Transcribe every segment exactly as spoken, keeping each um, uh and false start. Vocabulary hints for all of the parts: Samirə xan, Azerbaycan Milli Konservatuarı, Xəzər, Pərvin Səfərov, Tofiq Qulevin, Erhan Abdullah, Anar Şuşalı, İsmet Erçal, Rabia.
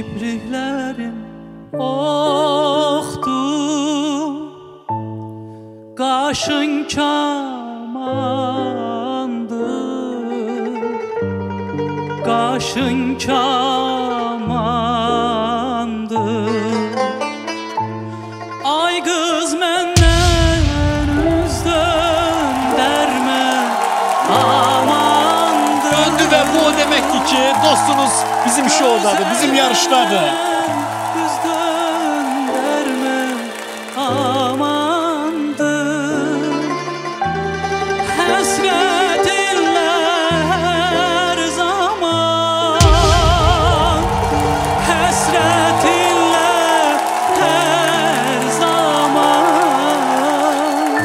kipriklərim oxdu, qaşın kamandı, qaşın kamandı. Ay qız məndən üz döndərmə, aman döndü və bu o deməkdir ki, dostunuz bizim şovdadır, bizim yarışdadır. Üz döndərmə, amandır, həsrət illə hər zaman, həsrət illə hər zaman.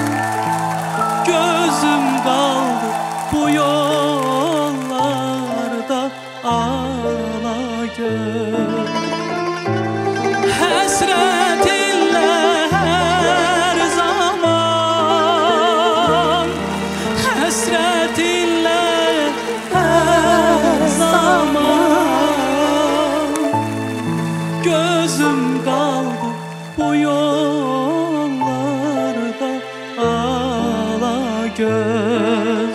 Gözüm qaldı bu yollarda, ağla gör, həsrət illə hər zaman, həsrət illə hər zaman. Gözüm qaldı bu yollarda, ağla gör,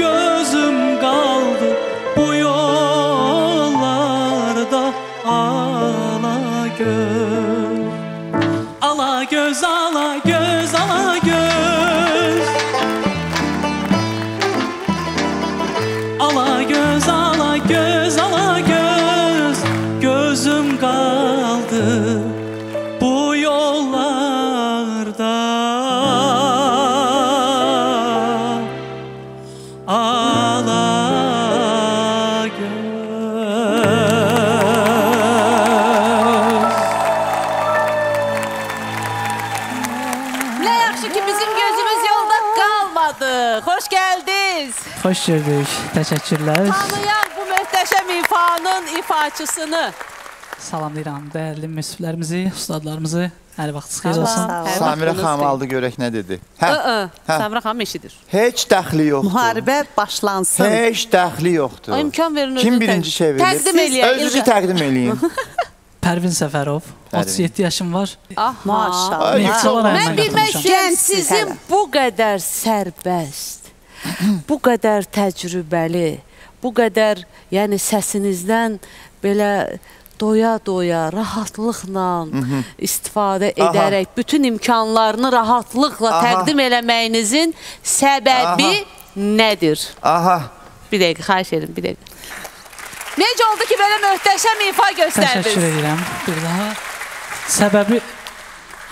gözüm qaldı bu yollarda, ağla gör. Ala göz, ala göz, ala göz, ala göz, ala göz, ala göz. Gözüm qaldı bu yollarda, ala göz. Ne yaxşı ki bizim gözümüz yolda kalmadı. Hoş geldiniz. Hoş gördük. Teşekkürler. Tanıyan bu muhteşem ifanın ifaçısını. Salamlayıram değerli müsiflerimizi, ustadlarımızı. Her vaxt xeyir olsun. Samirə xan aldı görək nə dedi. Hə, hə. Samirə xan eşidir. Heç dəxli yoxdur. Müharibə başlansın. Heç dəxli yoxdur. İmkan verin özünü. Kim birinci çevirir? Təqdim eləyin. Özünüzü təqdim eləyin. Pərvin Səfərov. otuz yeddi yaşım var. Ah, maşallah. Mən bilmək istəyirəm, sizin bu qədər sərbəst, bu qədər təcrübəli, bu qədər, yəni səsinizdən belə doya-doya, rahatlıqla istifadə edərək, bütün imkanlarını rahatlıqla təqdim eləməyinizin səbəbi nədir? Aha. Bir dəqiqə, xahiş edin, bir dəqiqə. Necə oldu ki, belə möhtəşəm ifa göstərdiniz? Təşəkkür edirəm. Bir daha. Səbəbi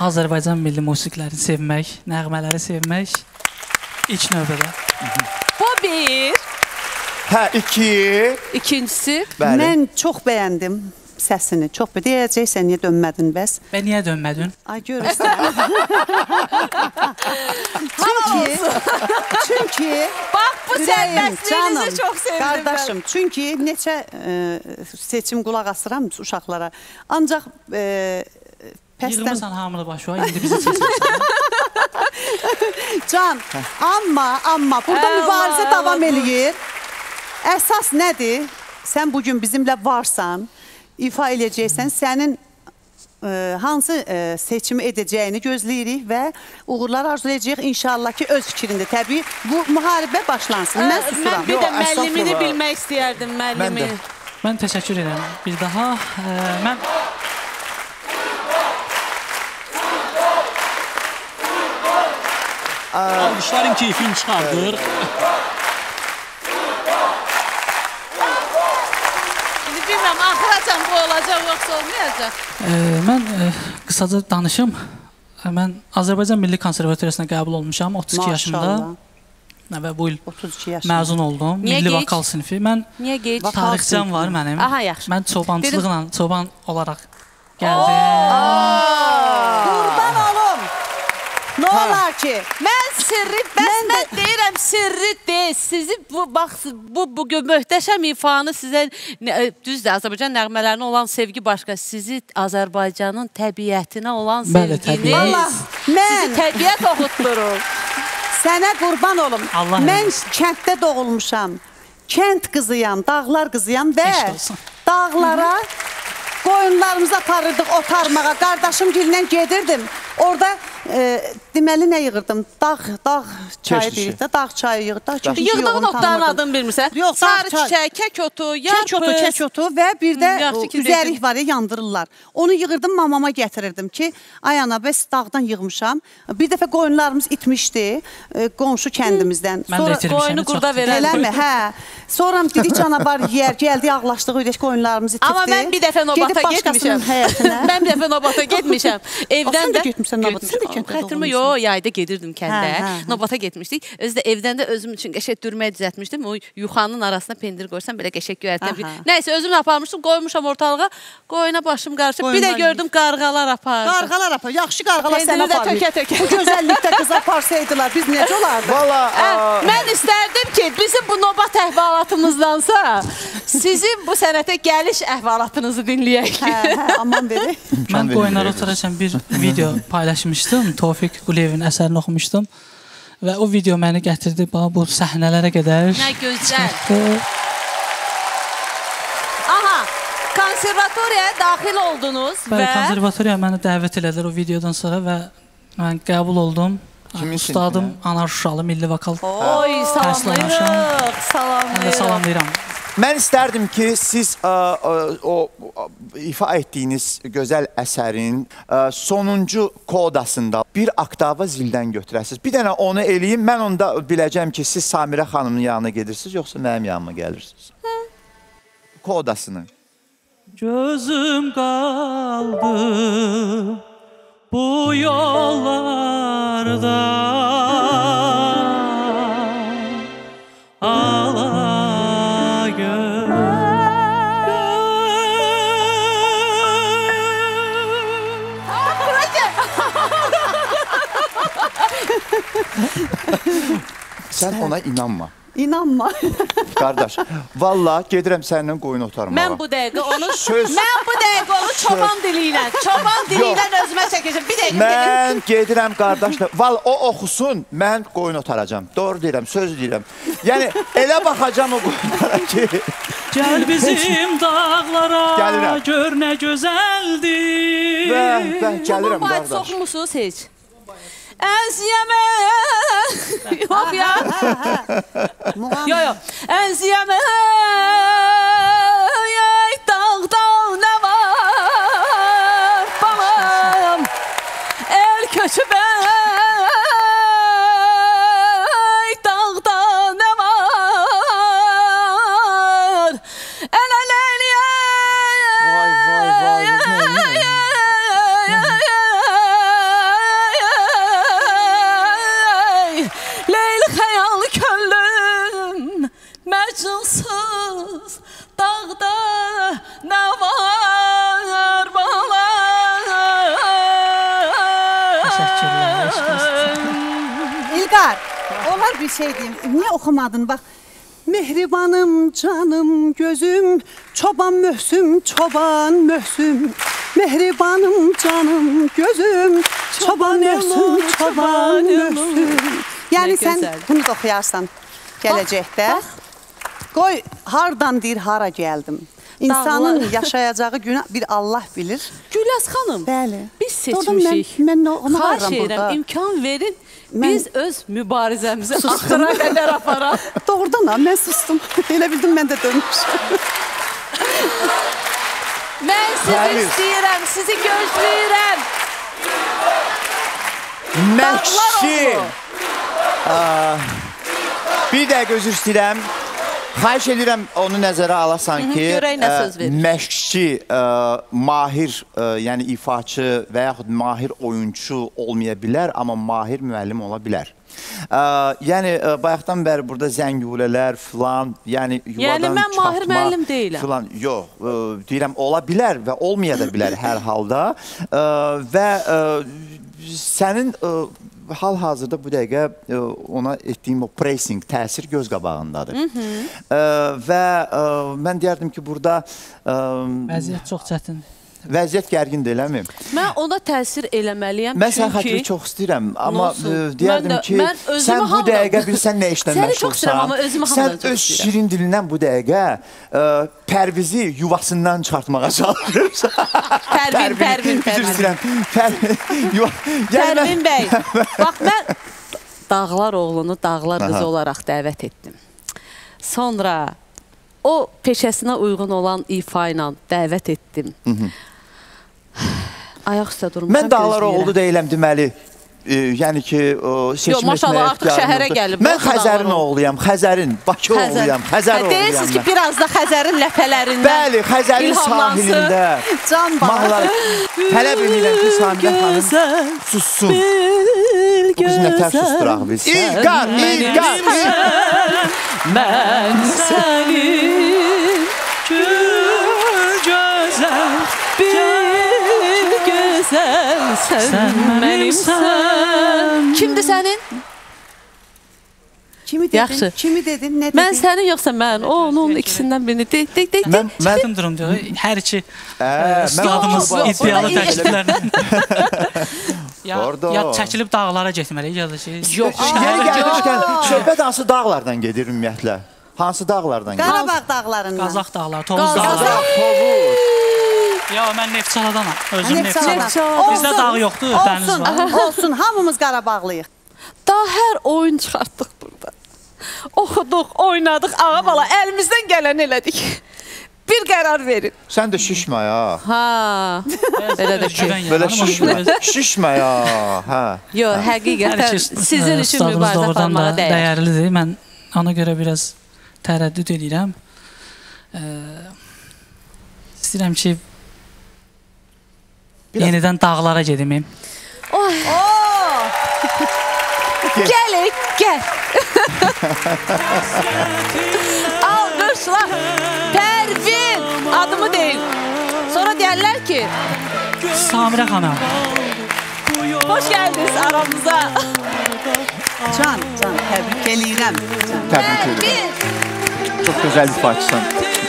Azərbaycan milli musiqilərini sevmək, nəğmələri sevmək ilk növbədə. Bu bir. Hə, iki. İkincisi. Mən çox bəyəndim səsini, çox bir deyəcəksən, niyə dönmədin bəs? Bə niyə dönmədin? Ay, görürsən. Çünki, çünki... Bax, bu sərbəstliğinizi çox sevdim. Qardaşım, çünki neçə seçim qulaq asıram uşaqlara, ancaq... Yığmırsan hamını başa, indi bizi seçirsən. Can, amma, amma, burada mübarizə davam eləyir. Əsas nədir? Sən bugün bizimlə varsan, ifa eləyəcəksən, sənin hansı seçimi edəcəyini gözləyirik və uğurlar arzulayacaq inşallah ki, öz fikrində. Təbii, bu müharibə başlansın. Mən susuram. Mən bir də müəllimini bilmək istəyərdim, müəllimi. Mən təşəkkür edirəm. Bir daha, mən... Almışların keyfini çıxardır. Axıracan bu olacaq, yoxsa olmayacaq? Mən qısaca danışım. Mən Azerbaycan Milli Konservatuarına qəbul olmuşam otuz iki yaşımda. Və bu il məzun oldum. Milli vokal sinifi. Mən tarixçəm var mənim. Mən çobançılıqla, çoban olaraq gəldim. Qurban olum. Nə olar ki? Mən sirri, bəs mən deyirəm, sirri deyil. Sizi, bax, bu möhtəşəm ifanı sizə, düzdür, Azərbaycan nəğmələrinə olan sevgi başqa, sizi Azərbaycanın təbiətinə olan sevginiz, sizi təbiət oxutdurur. Sənə qurban olum. Mən kənddə doğulmuşam, kənd qızıyam, dağlar qızıyam və dağlara... Boyunlarımıza tarırdık o tarmağa. Kardeşim gilindən gedirdim. Orada e, demeli ne yığırdım? Dağ, dağ çayı deyirdi. Dağ çayı yığırdı. Yığdığın otların adını bilmirsən? Yox, sarı çiçək, kək otu, yarpız. Kək otu, kək otu və bir də üzərik var ya, yandırırlar. Onu yığırdım, mamama gətirirdim ki, ay ana, bəs dağdan yığmışam. Bir dəfə qoyunlarımız itmişdi, e, qonşu kəndimizdən. Mən də itirmişəm. Qoyunu qurda verəlim. Hə. Sonra dedik, canavar yiyər, gəldi, ağlaşdıq, öyrək qoyunlarımız itirdi. Amma mən bir dəfə nobata getmişəm. Mən bir dəfə nobata getmişəm. Evdən də getmişəm nobata. Yox, yayda gedirdim kəndə. Nobata getmişdik. Özdə evdən də özüm üçün qəşək dürməyə düzətmişdim. O yuxanın arasına pendir qoysam, belə qəşək göyərtəm. Nəysə, özümlə aparmışdım, qoymuşam ortalığa. Qoyuna başım qarışıb. Bir də gördüm, qarğalar apardı. Qarğalar apardı. Yaxşı qarğalar sən apardı. Bu gözəllikdə qız aparsaydılar, biz necə olardı? Mən istərdim ki, bizim bu nobat əhvalatımızdansa, sizin bu sənətə gəliş əhvalatınızı dinləyək. Aman belə. Mən qoyunlara oturacam bir video paylaşmışdım. Tofiq Qulevin əsərini oxumuşdum. Və o video məni gətirdi bu səhnələrə qədər. Nə gözəl. Aha, konservatoriyaya daxil oldunuz. Bəli, konservatoriyaya məni dəvət elədilər o videodan sonra və mən qəbul oldum. Ustadım Anar Şuşalı, milli vokal tərslanmışam. Salamlayıram. Mən istərdim ki, siz o ifa etdiyiniz gözəl əsərin sonuncu kodasında bir oktava zildən götürəsiniz. Bir dənə onu eləyim, mən onu da biləcəm ki, siz Samirə xanımın yanına gedirsiniz, yoxsa mənim yanıma gəlirsiniz. Kodasını. Gözüm qaldı bu yollarda, ala göz. Sən ona inanma. İnanma. Qardaş, valla gedirəm səninlə qoyun otarmağa. Mən bu dəqiqə onu çoban dili ilə, çoban dili ilə özümə çəkəcəm. Mən gedirəm qardaşla, valla o oxusun, mən qoyun otaracam. Doğru deyirəm, söz deyirəm. Yəni, elə baxacam o qoyunlara ki... Gəl bizim dağlara, gör nə gözəldir. Bəh, bəh, gəlirəm qardaş. Bu bayt soxulmuşsunuz heç? Ənsiyəmə, yox ya, ənsiyəmə, yəy dağdan nə var, balam, el köçübə, yəy dağdan nə var, el ələn yəy, Məcnusuz dağda nə var balam. İlqar, onlar bir şey deyim. Niyə oxumadın? Bax, mehribanım, canım, gözüm, çoban möhsüm, çoban möhsüm. Mehribanım, canım, gözüm, çoban möhsüm, çoban möhsüm. Yəni sən bunu da oxuyarsan gələcəkdə. Qoy, hardan deyir, hara gəldim. İnsanın yaşayacağı günü bir Allah bilir. Güləz xanım, biz seçmişik. Xarş edirəm, imkan verin, biz öz mübarizəmizi axıra qədər aparaq. Doğrudan, mən sustum. Elə bildim, mən də dönmüşəm. Mən sizi istəyirəm, sizi gözləyirəm. Məhşi! Bir dəqiq özür istəyirəm. Xayiş edirəm, onu nəzərə alasan ki, məşqçi, mahir, yəni ifaçı və yaxud mahir oyuncu olmaya bilər, amma mahir müəllim ola bilər. Yəni, bayaqdan bəri burada zəngulələr filan, yəni yuvadan çıxartma... Yəni, mən mahir müəllim deyiləm. Yox, deyirəm, ola bilər və olmaya da bilər hər halda. Və sənin... Hal-hazırda bu dəqiqə ona etdiyim o pressing, təsir göz qabağındadır. Və mən deyərdim ki, burada... Vəziyyət çox çətindir. vəziyyət gərgindir, eləmi? Mən ona təsir eləməliyəm. Mən sənin xətrini çox istəyirəm, amma deyərdim ki, sən bu dəqiqə bilsən nə işlə məşğulsan, sən öz şirin dilindən bu dəqiqə Pərvizi yuvasından çıxartmağa çalışırsan. Pərvin, Pərvin, Pərvin. Pərvin bəy, bax mən Dağlar oğlunu Dağlar qızı olaraq dəvət etdim. Sonra o peşəsinə uyğun olan ifa ilə dəvət etdim. Ayaq üstə durmuşam. Mən Dağlar oğlu deyiləm deməli. Yəni ki, seçim etməyə... Yox, maşallah, artıq şəhərə gəlib. Mən Xəzərin oğluyam, Xəzərin, Bakı oğluyam, Xəzər oğluyam. Deyirsiniz ki, bir az da Xəzərin ləpələrindən ilhamlansın. Bəli, Xəzərin sahilində. Can bağlı. Tələb edirəm ki, Samirə xanım sussun. Bu biz nətər susturaq biz. İlqar, İlqar! Mən sənin gül gözəl, bir gözəl sən mənimsən. Kimdir sənin? Kimi dedin? Kimi dedin? Nə dedin? Mən sənin yoxsa mən, onun ikisindən birini. Deyik, deyik, deyik. Çətin durum diyor. Hər iki üstadımız iddialı təşkilərlə. Ya çəkilib dağlara getməliyik, ya da şey... Yox, şəhərə gəlmişkən söhbət hansı dağlardan gedir ümumiyyətlə? Hansı dağlardan gedir? Qarabağ dağlarından. Qazaq dağlar, Tovuz dağlar. Ya, mən Neftçaladanam, özüm Neftçaladanam. Bizdə dağ yoxdur, dəniz var. Olsun, hamımız Qarabağlıyıq. Daha hər oyun çıxartdıq burada. Oxuduq, oynadıq, ağa bala, əlimizdən gələn elədik. Bir qərar verin. Sən də şişmə ya. Haa. Belə şişmə. Şişmə ya. Yox, həqiqətən sizin üçün mübarizə aparmağa dəyər. Dəyərlidir. Mən ona görə biraz tərəddüd edirəm. İstəyirəm ki, yenidən dağlara gedimim. Gəlik, gəl. Al, qırşlar. Pərvin. Adımı deyil. Sonra deyərlər ki... Samirə xanım. Hoş gəldiniz aramıza. Can, can, təbrik eləyirəm. Təbrik eləyirəm. Çox gözəl bir parçasan.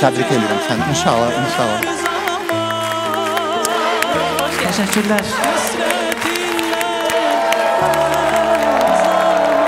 Təbrik eləyirəm səni. İnşallah, inşallah. Təşəkkürlər.